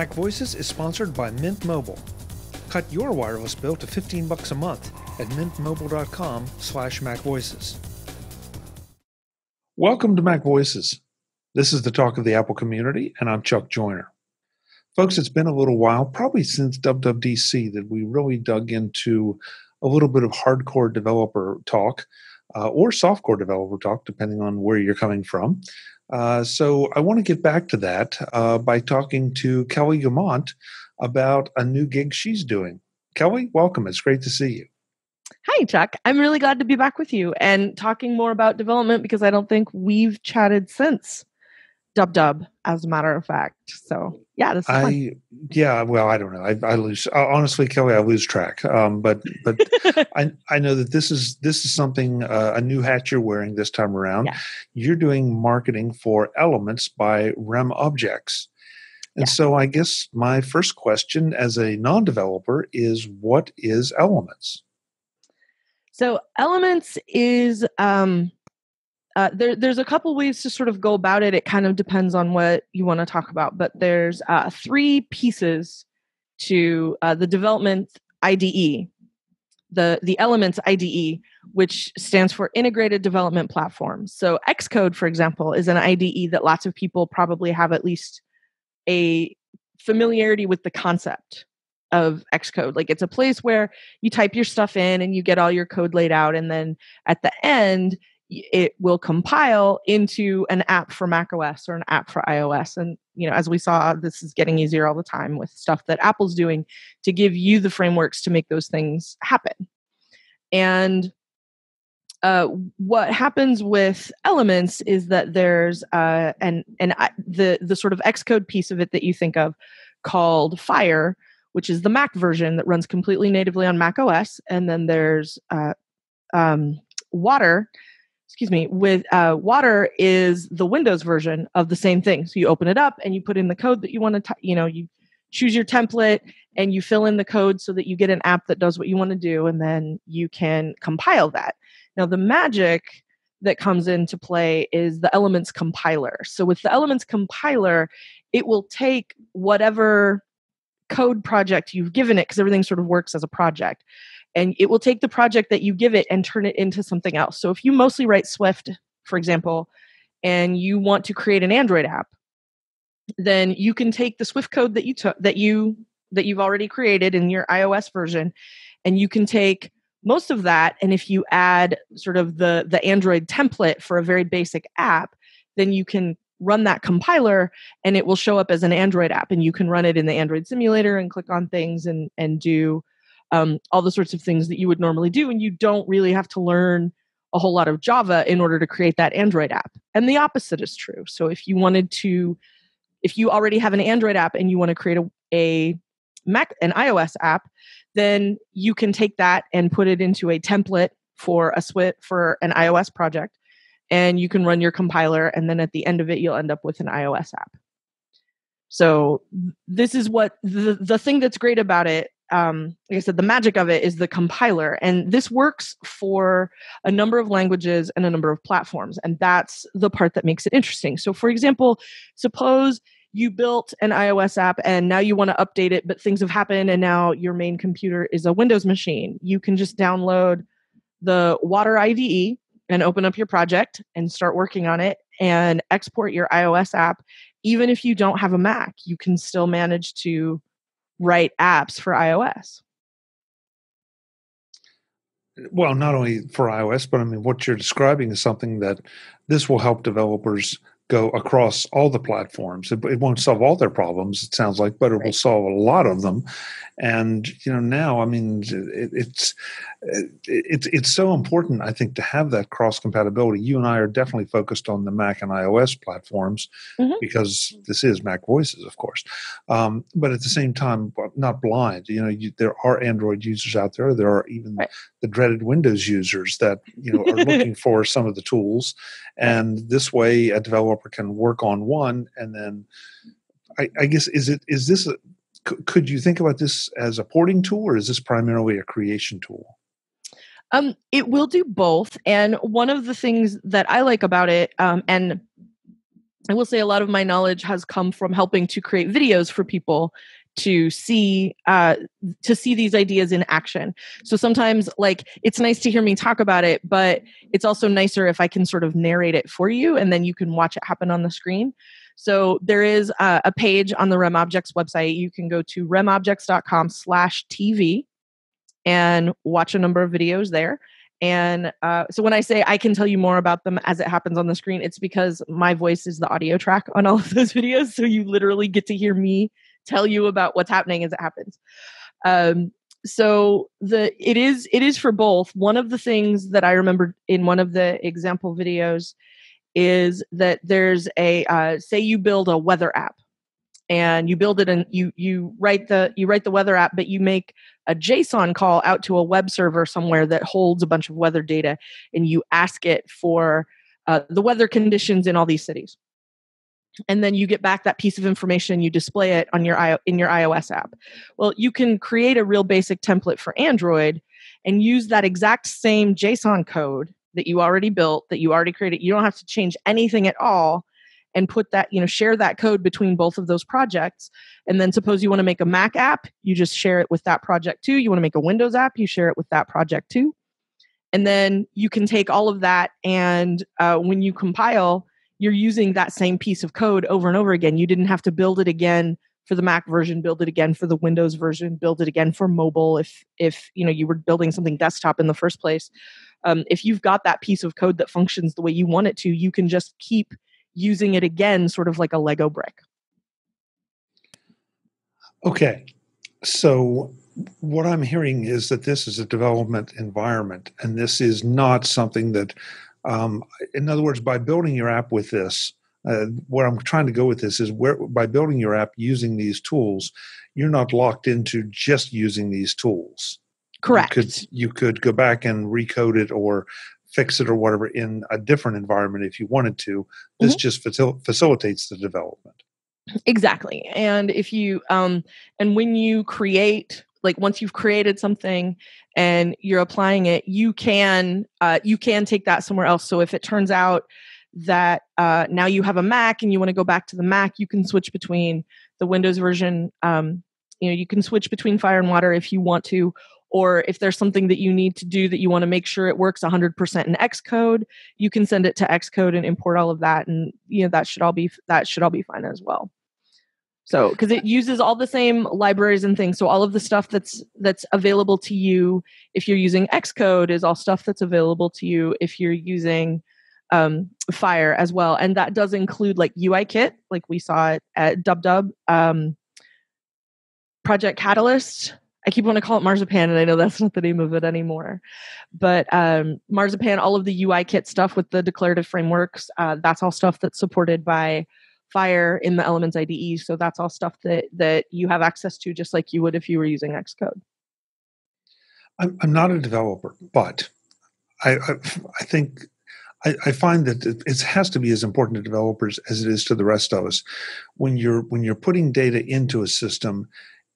Mac Voices is sponsored by Mint Mobile. Cut your wireless bill to $15 a month at mintmobile.com/MacVoices. Welcome to Mac Voices. This is the talk of the Apple community, and I'm Chuck Joiner. Folks, it's been a little while, probably since WWDC, that we really dug into a little bit of hardcore developer talk or softcore developer talk, depending on where you're coming from. So I want to get back to that by talking to Kelly Guimont about a new gig she's doing. Kelly, welcome. It's great to see you. Hi, Chuck. I'm really glad to be back with you and talking more about development because I don't think we've chatted since WWDC, as a matter of fact. So, yeah, this is fun. Yeah, well, I don't know. I lose honestly, Kelly. I lose track. But I know that this is something a new hat you're wearing this time around. Yeah. You're doing marketing for Elements by RemObjects, and so I guess my first question as a non-developer is, what is Elements? So Elements is there's a couple ways to sort of go about it. It kind of depends on what you want to talk about, but there's three pieces to the development IDE, the Elements IDE, which stands for Integrated Development Platform. So Xcode, for example, is an IDE that lots of people probably have at least a familiarity with the concept of Xcode. Like, it's a place where you type your stuff in and you get all your code laid out, and then at the end, it will compile into an app for macOS or an app for iOS. And, you know, as we saw, this is getting easier all the time with stuff that Apple's doing to give you the frameworks to make those things happen. And what happens with Elements is that there's the sort of Xcode piece of it that you think of, called Fire, which is the Mac version that runs completely natively on macOS. And then there's Water is the Windows version of the same thing. So you open it up and you put in the code that you want to, you choose your template and you fill in the code so that you get an app that does what you want to do, and then you can compile that. Now, the magic that comes into play is the Elements compiler. So with the Elements compiler, it will take whatever code project you've given it, because everything sort of works as a project. And it will take the project that you give it and turn it into something else. So if you mostly write Swift, for example, and you want to create an Android app, then you can take the Swift code that you took, that you've already created in your iOS version, and you can take most of that. And if you add sort of the Android template for a very basic app, then you can run that compiler and it will show up as an Android app, and you can run it in the Android simulator and click on things and do all the sorts of things that you would normally do. And you don't really have to learn a whole lot of Java in order to create that Android app. And the opposite is true. So if you already have an Android app and you want to create an iOS app, then you can take that and put it into a template for a Swift, for an iOS project, and you can run your compiler. And then at the end of it, you'll end up with an iOS app. So this is what the thing that's great about it. Like I said, the magic of it is the compiler, and this works for a number of languages and a number of platforms, and that's the part that makes it interesting. So, for example, suppose you built an iOS app and now you want to update it, but things have happened and now your main computer is a Windows machine. You can just download the Water IDE and open up your project and start working on it and export your iOS app. Even if you don't have a Mac, you can still manage to write apps for iOS. Well, not only for iOS, but I mean, what you're describing is something that this will help developers go across all the platforms. It won't solve all their problems, it sounds like, but it will solve a lot of them. And now, I mean, it's so important, I think, to have that cross compatibility. You and I are definitely focused on the Mac and iOS platforms because this is Mac Voices, of course. But at the same time, not blind. There are Android users out there. There are even the dreaded Windows users that are looking for some of the tools. And this way, a developer can work on one, and then I guess could you think about this as a porting tool, or is this primarily a creation tool? It will do both, and one of the things that I like about it, and I will say a lot of my knowledge has come from helping to create videos for people to see these ideas in action. So sometimes, like, it's nice to hear me talk about it, but it's also nicer if I can sort of narrate it for you, and then you can watch it happen on the screen. So there is a page on the RemObjects website. You can go to remobjects.com/TV and watch a number of videos there. And so when I say I can tell you more about them as it happens on the screen, it's because my voice is the audio track on all of those videos. So you literally get to hear me tell you about what's happening as it happens. So it is for both. One of the things that I remember in one of the example videos is that there's a say you build a weather app, and you build it and you write the weather app, but you make a JSON call out to a web server somewhere that holds a bunch of weather data, and you ask it for the weather conditions in all these cities. And then you get back that piece of information. You display it on in your iOS app. Well, you can create a real basic template for Android and use that exact same JSON code that you already built, that you already created. You don't have to change anything at all, and put that, share that code between both of those projects. And then suppose you want to make a Mac app, you just share it with that project too. You want to make a Windows app, you share it with that project too. And then you can take all of that, and when you compile, you're using that same piece of code over and over again. You didn't have to build it again for the Mac version, build it again for the Windows version, build it again for mobile if you were building something desktop in the first place. If you've got that piece of code that functions the way you want it to, you can just keep using it again, sort of like a Lego brick. Okay. So what I'm hearing is that this is a development environment, and this is not something that in other words, by building your app with this, what I'm trying to go with this is by building your app using these tools, you're not locked into just using these tools. Correct. You could go back and recode it or fix it or whatever in a different environment if you wanted to. This just facilitates the development. Exactly. And if you, and when you create, like once you've created something and you're applying it, you can take that somewhere else. So if it turns out that now you have a Mac and you want to go back to the Mac, you can switch between the Windows version. You can switch between Fire and Water if you want to, or if there's something that you need to do that you want to make sure it works 100% in Xcode, you can send it to Xcode and import all of that, and that should all be fine as well. So, because it uses all the same libraries and things, so all of the stuff that's available to you if you're using Xcode is all stuff that's available to you if you're using Fire as well, and that does include like UIKit, like we saw it at WWDC, Project Catalyst. I keep wanting to call it Marzipan, and I know that's not the name of it anymore. But Marzipan, all of the UIKit stuff with the declarative frameworks, that's all stuff that's supported by Fire in the Elements IDE. So that's all stuff that you have access to, just like you would if you were using Xcode. I'm not a developer, but I think I find that it has to be as important to developers as it is to the rest of us. When you're putting data into a system,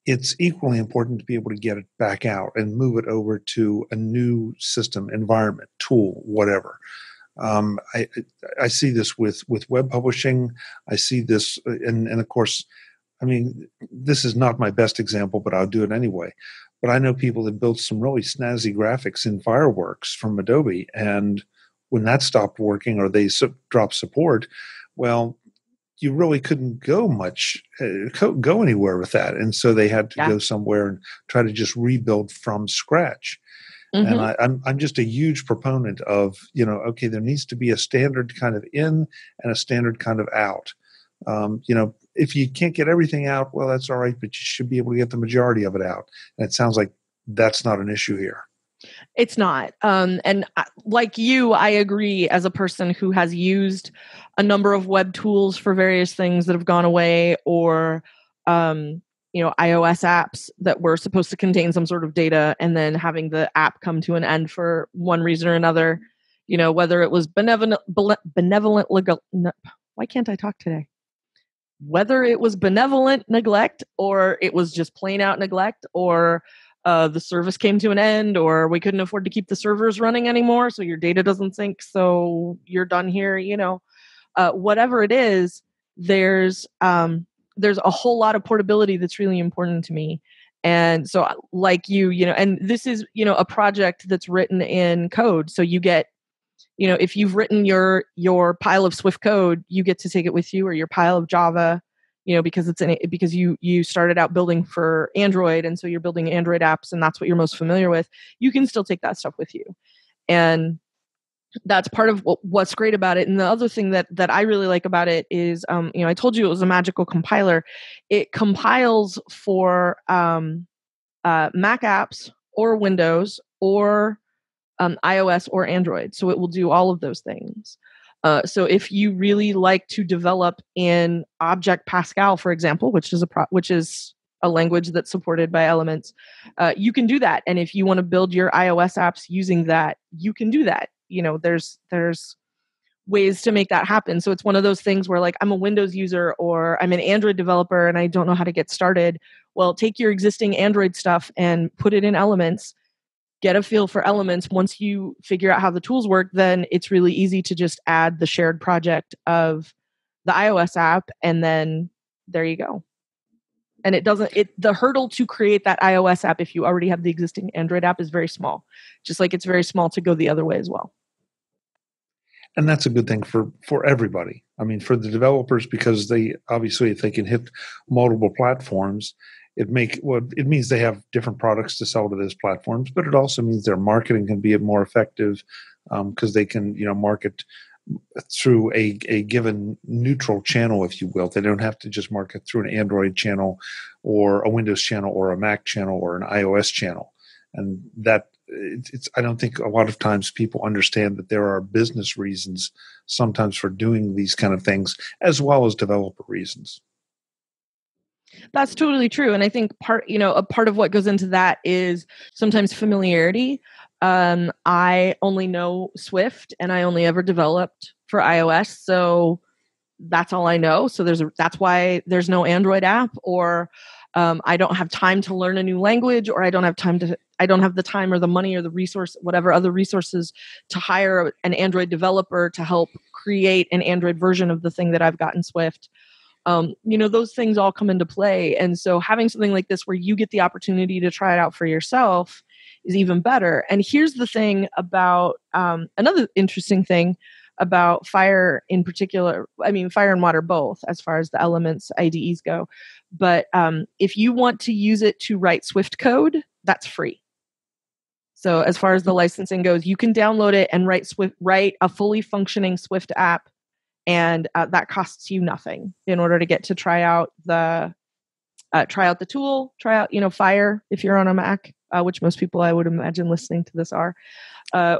it's equally important to be able to get it back out and move it over to a new system, environment, tool, whatever. I see this with web publishing. I see this, and of course, I mean, this is not my best example, but I'll do it anyway. But I know people that built some really snazzy graphics in Fireworks from Adobe, and when that stopped working or they dropped support, well, you really couldn't go anywhere with that. And so they had to go somewhere and try to just rebuild from scratch. Mm-hmm. And I'm just a huge proponent of, okay, there needs to be a standard kind of in and a standard kind of out. If you can't get everything out, well, that's all right, but you should be able to get the majority of it out. And it sounds like that's not an issue here. It's not. And like you, I agree as a person who has used a number of web tools for various things that have gone away, or, iOS apps that were supposed to contain some sort of data and then having the app come to an end for one reason or another, whether it was benevolent legal. Why can't I talk today? Whether it was benevolent neglect, or it was just plain out neglect, or the service came to an end, or we couldn't afford to keep the servers running anymore, so your data doesn't sync, so you're done here, whatever it is, there's a whole lot of portability that's really important to me. And so like you know, and this is, you know, a project that's written in code. So you get, you know, if you've written your pile of Swift code, you get to take it with you, or your pile of Java, you know, because you started out building for Android, and so you're building Android apps, and that's what you're most familiar with. You can still take that stuff with you, and that's part of what's great about it. And the other thing that I really like about it is, you know, I told you it was a magical compiler. It compiles for Mac apps or Windows or iOS or Android, so it will do all of those things. So if you really like to develop in Object Pascal, for example, which is a language that's supported by Elements, you can do that. And if you want to build your iOS apps using that, you can do that. You know, there's ways to make that happen. So it's one of those things where, like, I'm a Windows user or I'm an Android developer and I don't know how to get started. Well, take your existing Android stuff and put it in Elements. Get a feel for Elements. Once you figure out how the tools work, then it's really easy to just add the shared project of the iOS app, and then there you go. And the hurdle to create that iOS app if you already have the existing Android app is very small, just like it's very small to go the other way as well. And that's a good thing for everybody. I mean, for the developers, because they obviously, if they can hit multiple platforms, it means they have different products to sell to those platforms, but it also means their marketing can be more effective because they can, you know, market through a given neutral channel, if you will. They don't have to just market through an Android channel or a Windows channel or a Mac channel or an iOS channel. And that I don't think a lot of times people understand that there are business reasons sometimes for doing these kind of things, as well as developer reasons. That's totally true. And I think a part of what goes into that is sometimes familiarity. I only know Swift and I only ever developed for iOS. So that's all I know. So that's why there's no Android app, or I don't have time to learn a new language, or I don't have the time or the money or the resource, whatever other resources, to hire an Android developer to help create an Android version of the thing that I've got in Swift. You know, those things all come into play. And so having something like this where you get the opportunity to try it out for yourself is even better. And here's the thing about another interesting thing about Fire in particular. I mean, Fire and Water both, as far as the Elements IDEs go. But if you want to use it to write Swift code, that's free. So as far as the licensing goes, you can download it and write a fully functioning Swift app. And that costs you nothing in order to get to try out the tool, try out, you know, Fire if you're on a Mac, which most people I would imagine listening to this are,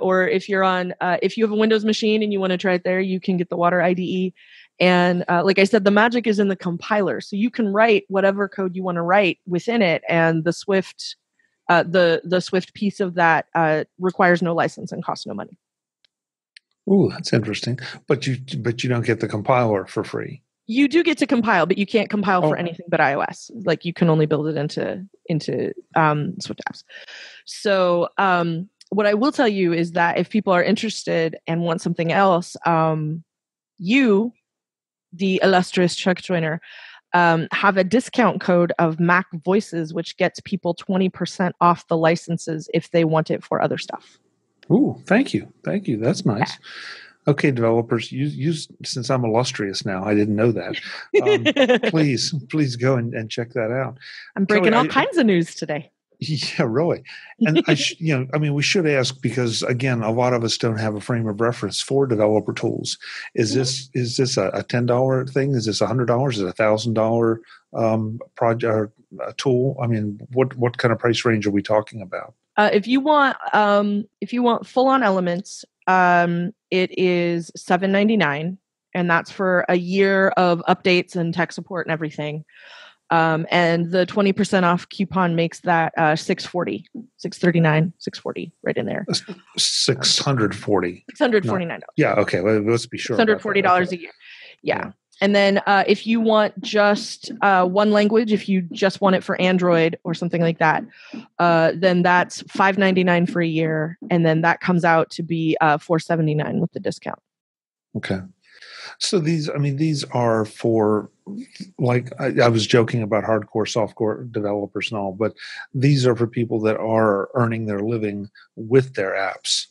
or if you're on, if you have a Windows machine and you want to try it there, you can get the Water IDE. And like I said, the magic is in the compiler, so you can write whatever code you want to write within it, and the Swift, the Swift piece of that requires no license and costs no money. Ooh, that's interesting. But you don't get the compiler for free. You do get to compile, but you can't compile for anything but iOS. Like, you can only build it into Swift apps. So what I will tell you is that if people are interested and want something else, you, the illustrious Chuck Joiner, have a discount code of Mac Voices, which gets people 20% off the licenses if they want it for other stuff. Ooh, thank you. That's nice. Okay, developers, you since I'm illustrious now, I didn't know that. Please go and check that out. I'm breaking Kelly, all kinds of news today. Yeah, really. And we should ask, because again, a lot of us don't have a frame of reference for developer tools. Is this a $10 thing? Is this $100? Is it $1,000 project or a tool? I mean, what kind of price range are we talking about? If you want full-on Elements, it is $7.99, and that's for a year of updates and tech support and everything. And the 20% off coupon makes that $640, right in there. $649. Yeah, okay. Let's be sure. $640 a year. Yeah. And then if you want just one language, if you just want it for Android or something like that, then that's $5.99 for a year. And then that comes out to be $4.79 with the discount. Okay. So these, I mean, these are for, like, I was joking about hardcore software developers and all, but these are for people that are earning their living with their apps,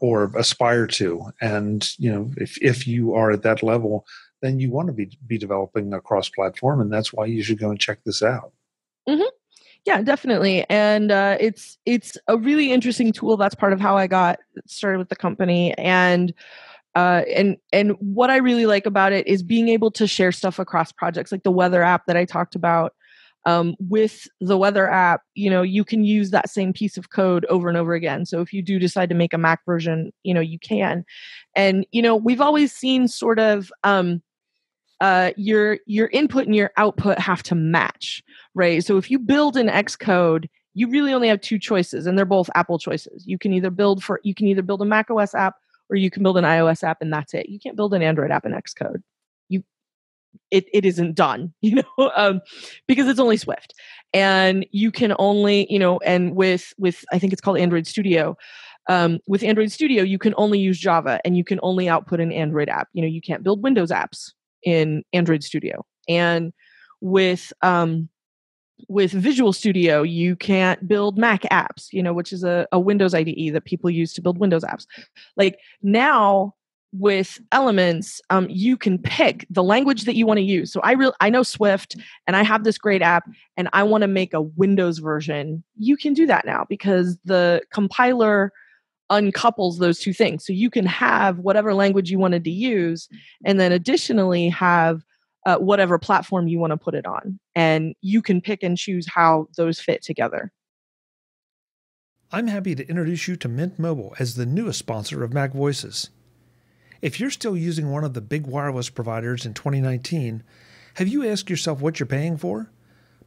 or aspire to. And, you know, if you are at that level, then you want to be developing across platform, and that's why you should go and check this out. Mm-hmm. Yeah, definitely. And it's a really interesting tool. That's part of how I got started with the company. And what I really like about it is being able to share stuff across projects, like the weather app that I talked about. With the weather app, you know, you can use that same piece of code over and over again. So if you do decide to make a Mac version, you know, you can. And, you know, we've always seen sort of your input and your output have to match, right? So if you build in Xcode, you really only have two choices, and they're both Apple choices. You can either build a Mac OS app, or you can build an iOS app, and that's it. You can't build an Android app in Xcode. It isn't done, you know, because it's only Swift, and you can only, you know, and with I think it's called Android Studio. With Android Studio, you can only use Java, and you can only output an Android app. You know, you can't build Windows apps in Android Studio. And with Visual Studio, you can't build Mac apps, you know, which is a Windows IDE that people use to build Windows apps. Like now with Elements, you can pick the language that you want to use. So I know Swift, and I have this great app, and I want to make a Windows version. You can do that now because the compiler uncouples those two things. So you can have whatever language you wanted to use, and then additionally have whatever platform you want to put it on. And you can pick and choose how those fit together. I'm happy to introduce you to Mint Mobile as the newest sponsor of Mac Voices. If you're still using one of the big wireless providers in 2019, have you asked yourself what you're paying for?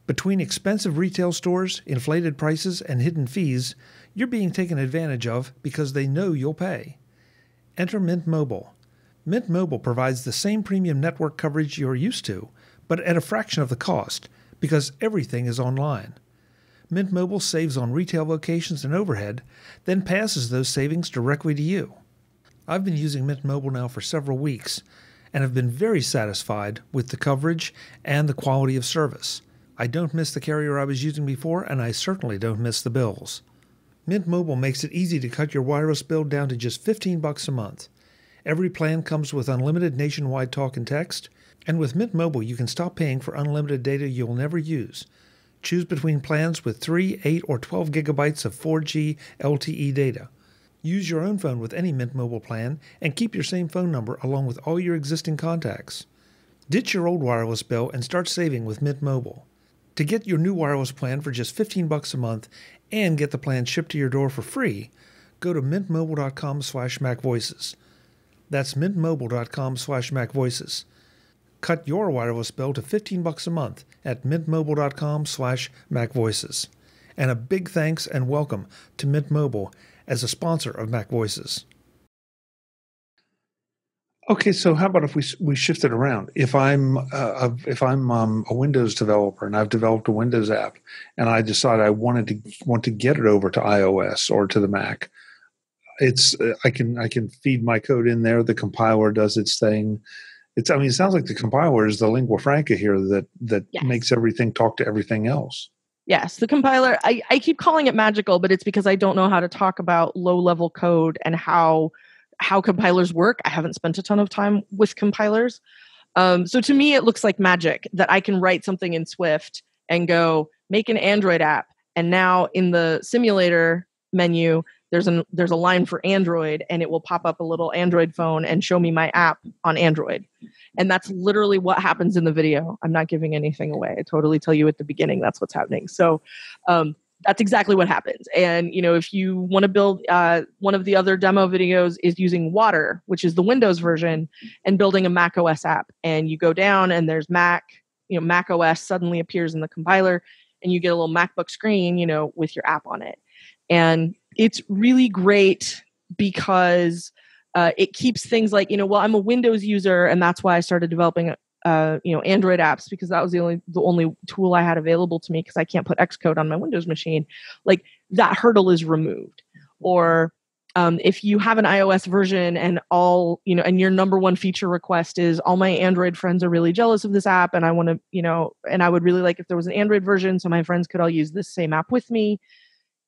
Between expensive retail stores, inflated prices, and hidden fees, you're being taken advantage of because they know you'll pay. Enter Mint Mobile. Mint Mobile provides the same premium network coverage you're used to, but at a fraction of the cost, because everything is online. Mint Mobile saves on retail locations and overhead, then passes those savings directly to you. I've been using Mint Mobile now for several weeks, and have been very satisfied with the coverage and the quality of service. I don't miss the carrier I was using before, and I certainly don't miss the bills. Mint Mobile makes it easy to cut your wireless bill down to just $15 a month. Every plan comes with unlimited nationwide talk and text, and with Mint Mobile you can stop paying for unlimited data you'll never use. Choose between plans with 3, 8, or 12 gigabytes of 4G LTE data. Use your own phone with any Mint Mobile plan and keep your same phone number along with all your existing contacts. Ditch your old wireless bill and start saving with Mint Mobile. To get your new wireless plan for just $15 a month and get the plan shipped to your door for free, go to mintmobile.com/macvoices. That's mintmobile.com/macvoices. Cut your wireless bill to $15 a month at mintmobile.com/macvoices. And a big thanks and welcome to Mint Mobile as a sponsor of Mac Voices. Okay, so how about if we shift it around? If I'm a Windows developer and I've developed a Windows app, and I decide I want to get it over to iOS or to the Mac, I can feed my code in there. The compiler does its thing. It sounds like the compiler is the lingua franca here that yes, makes everything talk to everything else. Yes, the compiler. I keep calling it magical, but it's because I don't know how to talk about low-level code and how compilers work. I haven't spent a ton of time with compilers, so to me it looks like magic that I can write something in Swift and go make an Android app, and now in the simulator menu, There's a line for Android, and it will pop up a little Android phone and show me my app on Android. And that's literally what happens in the video. I'm not giving anything away. I totally tell you at the beginning that's what's happening. So that's exactly what happens. And, you know, if you want to build one of the other demo videos is using Water, which is the Windows version, and building a Mac OS app. And you go down and there's Mac, you know, Mac OS suddenly appears in the compiler, and you get a little MacBook screen, you know, with your app on it. And it's really great because it keeps things like, you know, well, I'm a Windows user, and that's why I started developing, you know, Android apps, because that was the only tool I had available to me, because I can't put Xcode on my Windows machine. Like, that hurdle is removed. Or If you have an iOS version and and your number one feature request is all my Android friends are really jealous of this app and I want to, and I would really like if there was an Android version so my friends could all use this same app with me.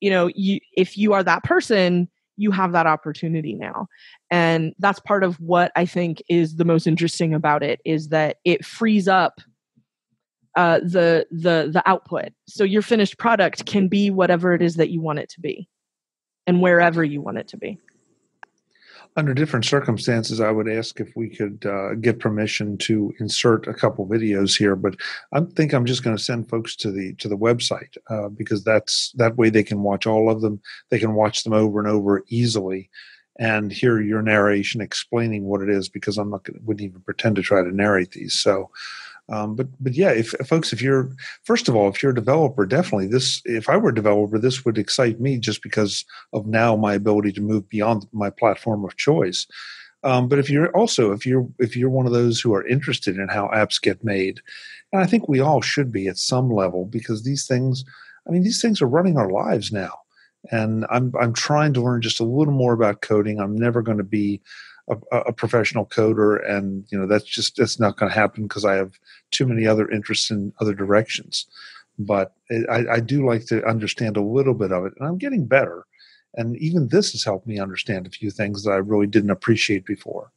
If you are that person, you have that opportunity now. And that's part of what I think is the most interesting about it is that it frees up the output. So your finished product can be whatever it is that you want it to be. And wherever you want it to be. Under different circumstances, I would ask if we could get permission to insert a couple videos here, but I think I'm just going to send folks to the website because that way they can watch all of them. They can watch them over and over easily and hear your narration explaining what it is because wouldn't even pretend to try to narrate these. So. But yeah, if you're a developer, definitely if I were a developer, this would excite me just because of now my ability to move beyond my platform of choice. But if you're one of those who are interested in how apps get made, and I think we all should be at some level because these things are running our lives now. And I'm trying to learn just a little more about coding. I'm never going to be a professional coder, and that's not going to happen because I have too many other interests in other directions. But I do like to understand a little bit of it, and I'm getting better. And even this has helped me understand a few things that I really didn't appreciate before.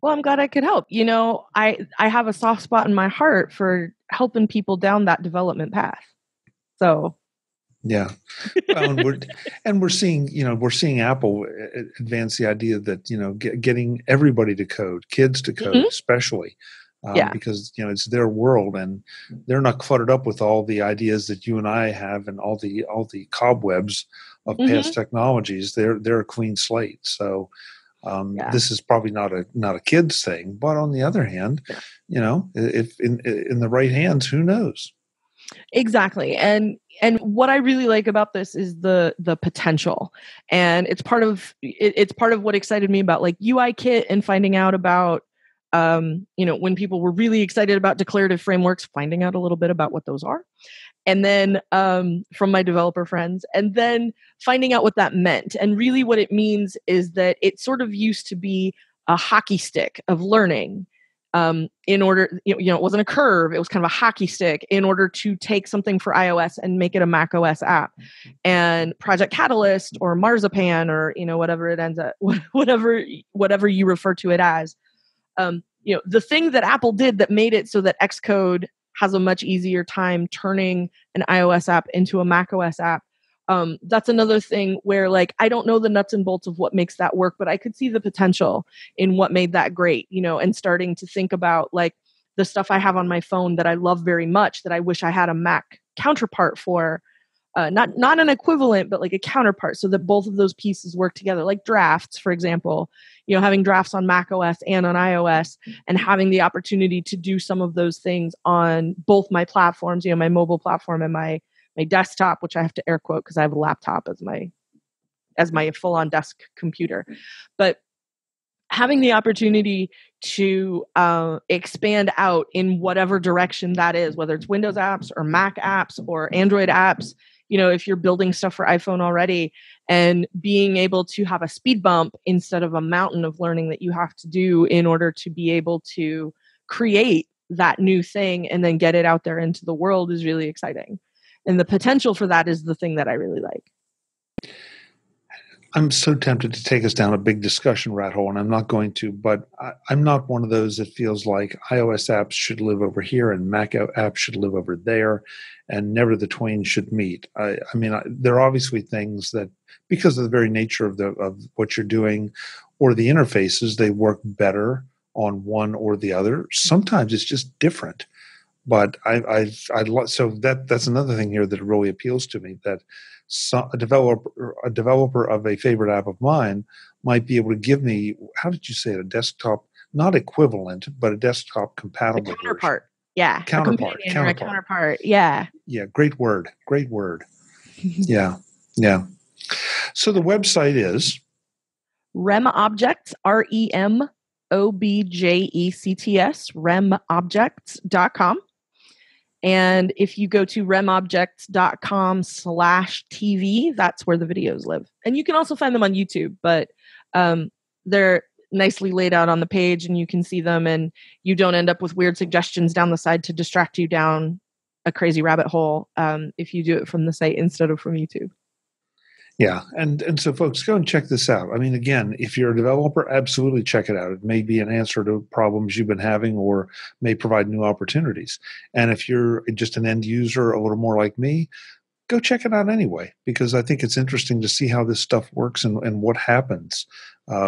Well, I'm glad I could help. I have a soft spot in my heart for helping people down that development path. So. Yeah. And we're seeing, Apple advance the idea that, getting everybody to code, kids to code, mm-hmm. especially because, it's their world and they're not cluttered up with all the ideas that you and I have and all the cobwebs of mm-hmm. past technologies. They're a clean slate. So this is probably not a kid's thing, but on the other hand, if in the right hands, who knows? Exactly. And what I really like about this is the potential, and it's part of what excited me about like UIKit and finding out about, when people were really excited about declarative frameworks, finding out a little bit about what those are, and then from my developer friends, and then finding out what that meant. And really what it means is that it sort of used to be a hockey stick of learning. It wasn't a curve. It was kind of a hockey stick in order to take something for iOS and make it a Mac OS app. And Project Catalyst or Marzipan or, whatever it ends up, whatever you refer to it as, the thing that Apple did that made it so that Xcode has a much easier time turning an iOS app into a Mac OS app. That's another thing where I don't know the nuts and bolts of what makes that work, but I could see the potential in what made that great, and starting to think about the stuff I have on my phone that I love very much that I wish I had a Mac counterpart for, not an equivalent, but a counterpart so that both of those pieces work together, like Drafts, for example, having Drafts on Mac OS and on iOS and having the opportunity to do some of those things on both my platforms, my mobile platform and my desktop, which I have to air quote because I have a laptop as my full-on desk computer. But having the opportunity to expand out in whatever direction that is, whether it's Windows apps or Mac apps or Android apps, if you're building stuff for iPhone already, and being able to have a speed bump instead of a mountain of learning that you have to do in order to be able to create that new thing and then get it out there into the world is really exciting. And the potential for that is the thing that I really like. I'm so tempted to take us down a big discussion rat hole, and I'm not going to, but I'm not one of those that feels like iOS apps should live over here and Mac apps should live over there, and never the twain should meet. I mean, there are obviously things that, because of the very nature of what you're doing or the interfaces, they work better on one or the other. Sometimes it's just different. But that's another thing here that really appeals to me, that a developer of a favorite app of mine might be able to give me, how did you say it, a desktop, not equivalent, but a desktop compatible counterpart. Yeah. Counterpart. Yeah. Yeah. Great word. Yeah. Yeah. So the website is RemObjects, RemObjects.com. And if you go to remobjects.com/TV, that's where the videos live. And you can also find them on YouTube, but they're nicely laid out on the page and you can see them, and you don't end up with weird suggestions down the side to distract you down a crazy rabbit hole if you do it from the site instead of from YouTube. Yeah. And so folks, go and check this out. I mean, again, if you're a developer, absolutely check it out. It may be an answer to problems you've been having or may provide new opportunities. And if you're just an end user, a little more like me, go check it out anyway, because I think it's interesting to see how this stuff works and what happens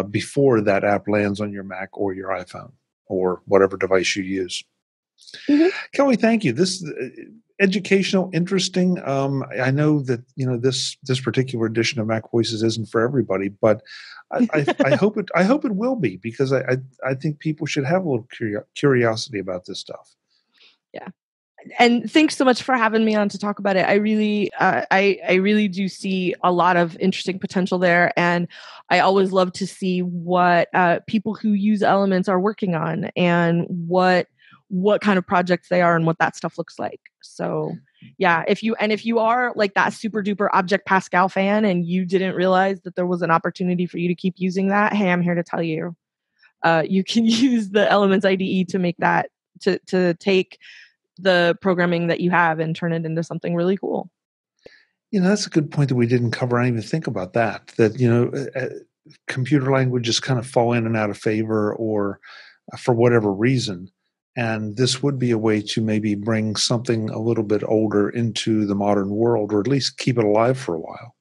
before that app lands on your Mac or your iPhone or whatever device you use. Mm-hmm. Kelly, thank you. This educational, interesting. I know that this particular edition of Mac Voices isn't for everybody, but I hope it will be, because I think people should have a little curiosity about this stuff. Yeah, and thanks so much for having me on to talk about it. I really do see a lot of interesting potential there, and I always love to see what people who use Elements are working on and what kind of projects they are and what that stuff looks like. So yeah, if you are like that super duper Object Pascal fan and you didn't realize that there was an opportunity for you to keep using that, hey, I'm here to tell you, you can use the Elements IDE to make that, to take the programming that you have and turn it into something really cool. You know, that's a good point that we didn't cover. I didn't even think about that, computer languages kind of fall in and out of favor or for whatever reason. And this would be a way to maybe bring something a little bit older into the modern world, or at least keep it alive for a while.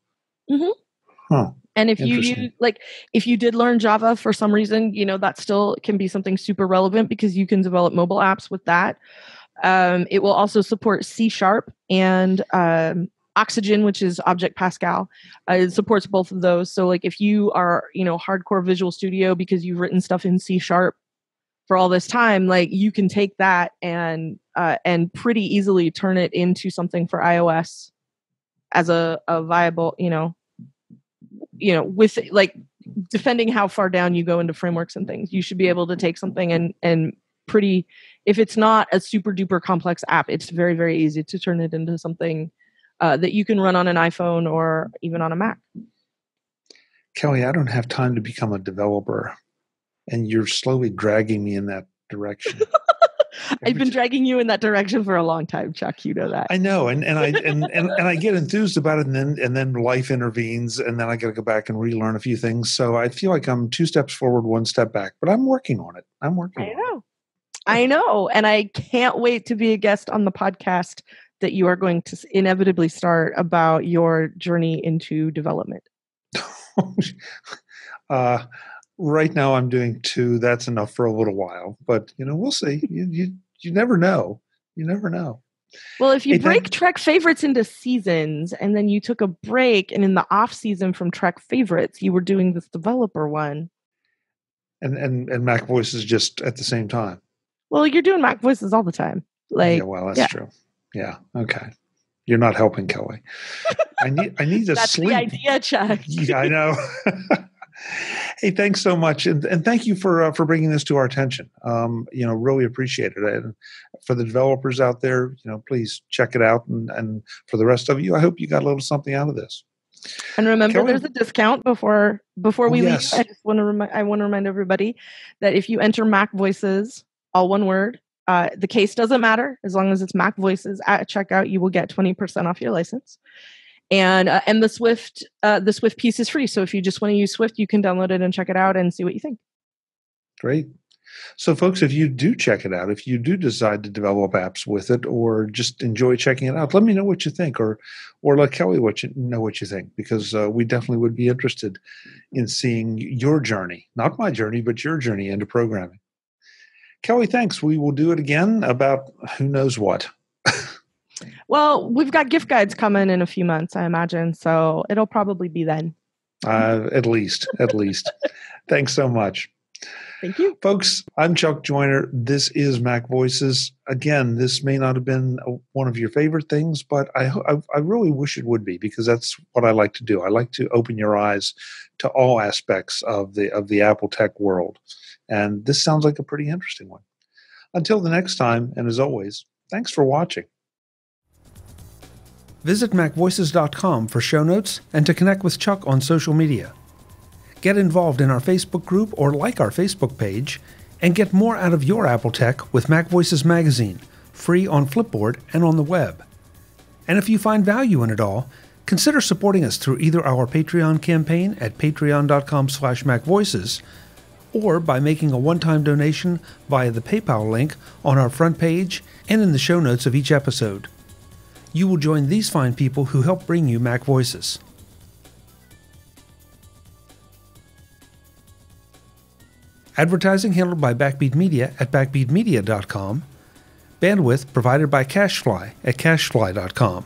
Mm-hmm. Huh. And if you did learn Java for some reason, that still can be something super relevant, because you can develop mobile apps with that. It will also support C Sharp and Oxygen, which is Object Pascal. It supports both of those. So like if you are, hardcore Visual Studio because you've written stuff in C Sharp for all this time, like you can take that and pretty easily turn it into something for iOS as a viable, with like defending how far down you go into frameworks and things, you should be able to take something and pretty, if it's not a super duper complex app, it's very, very easy to turn it into something that you can run on an iPhone or even on a Mac. Kelly, I don't have time to become a developer. And you're slowly dragging me in that direction. I've been dragging you in that direction for a long time, Chuck. You know that. I know, and I get enthused about it, and then life intervenes, and then I got to go back and relearn a few things. So I feel like I'm 2 steps forward, 1 step back. But I'm working on it. I know, and I can't wait to be a guest on the podcast that you are going to inevitably start about your journey into development. Right now I'm doing 2. That's enough for a little while, but we'll see. You never know. You never know. Well, if you break Trek Favorites into seasons, and then you took a break, and in the off season from Trek Favorites, you were doing this developer one, and Mac Voices just at the same time. Well, you're doing Mac Voices all the time. Like, yeah, well, that's true. Yeah. Okay. You're not helping, Kelly. I need to that's sleep. That's the idea, Chuck. Yeah, I know. Hey, thanks so much. And thank you for bringing this to our attention. Really appreciate it. And for the developers out there, please check it out. And for the rest of you, I hope you got a little something out of this. And remember, there's a discount before we leave. I just want to remind everybody that if you enter Mac Voices, all one word, the case doesn't matter. As long as it's Mac Voices at checkout, you will get 20% off your license. And the Swift piece is free. So if you just want to use Swift, you can download it and check it out and see what you think. Great. So folks, if you do check it out, if you do decide to develop apps with it or just enjoy checking it out, let me know what you think, or let Kelly know what you think, because we definitely would be interested in seeing your journey, not my journey, but your journey into programming. Kelly, thanks. We will do it again about who knows what. Well, we've got gift guides coming in a few months, I imagine. So it'll probably be then. At least. Thanks so much. Thank you. Folks, I'm Chuck Joiner. This is Mac Voices. Again, this may not have been one of your favorite things, but I really wish it would be, because that's what I like to do. I like to open your eyes to all aspects of the Apple tech world. And this sounds like a pretty interesting one. Until the next time, and as always, thanks for watching. visit macvoices.com for show notes and to connect with Chuck on social media. Get involved in our Facebook group or like our Facebook page, and get more out of your Apple tech with Mac Voices Magazine, free on Flipboard and on the web. And if you find value in it all, consider supporting us through either our Patreon campaign at patreon.com/macvoices, or by making a one-time donation via the PayPal link on our front page and in the show notes of each episode. You will join these fine people who help bring you Mac Voices. Advertising handled by Backbeat Media at backbeatmedia.com. Bandwidth provided by Cashfly at cashfly.com.